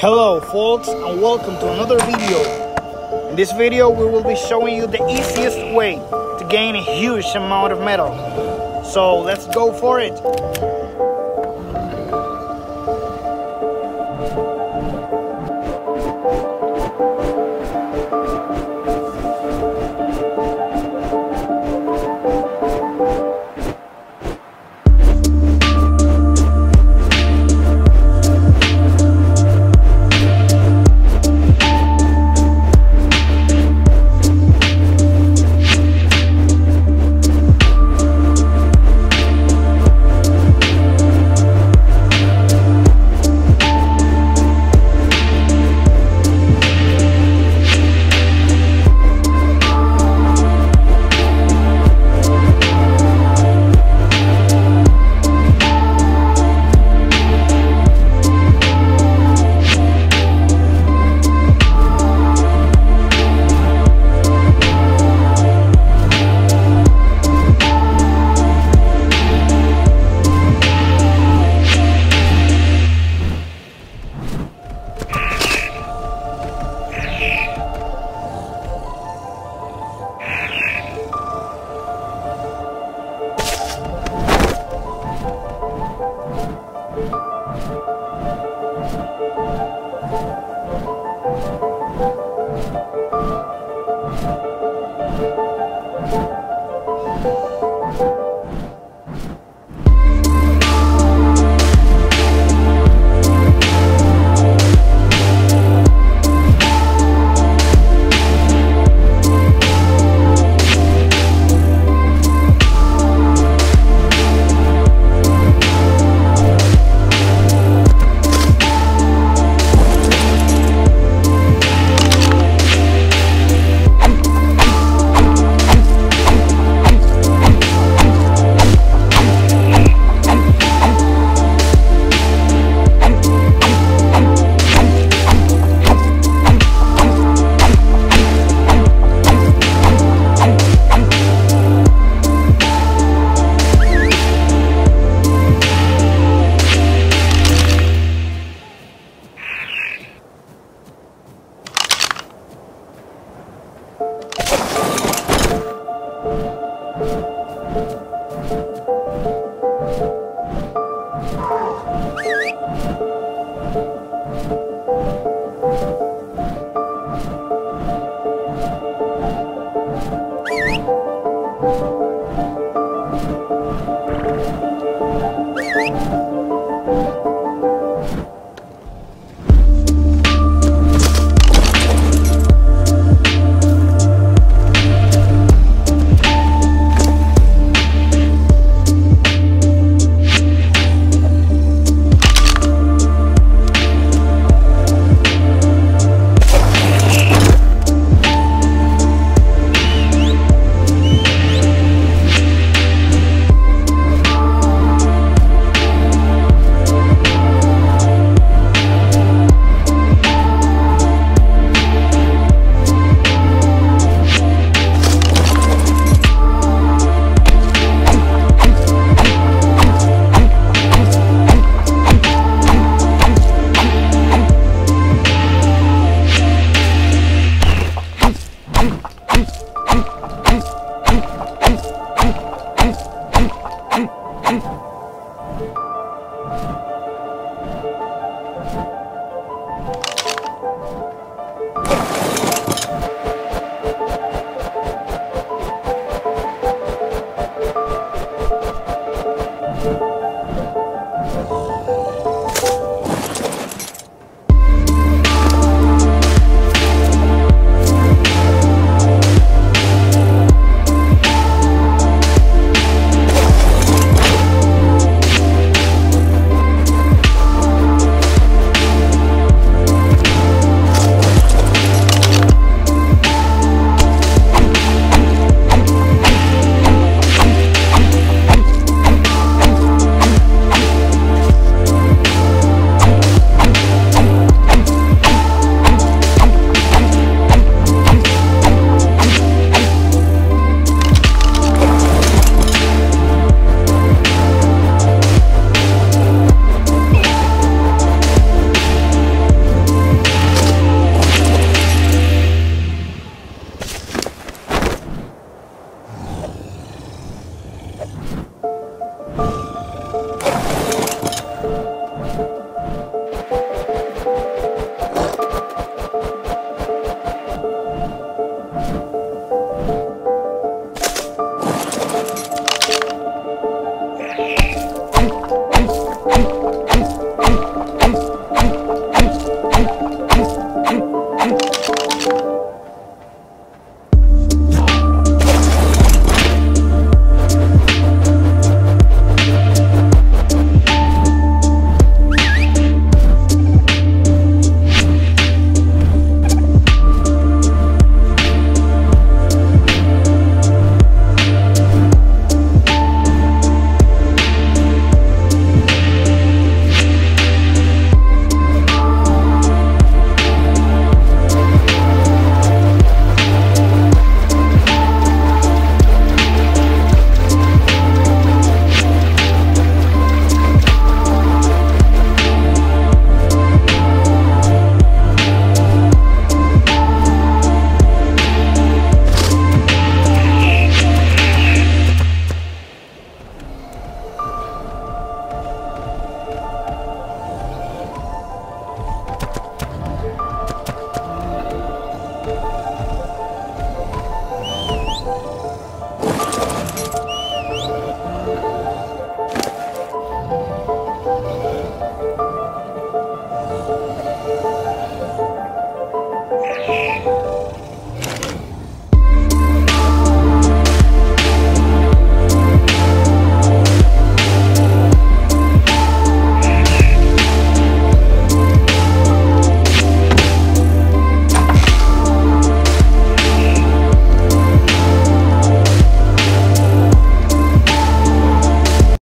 Hello folks, and welcome to another video. In this video we will be showing you the easiest way to gain a huge amount of metal. So let's go for it.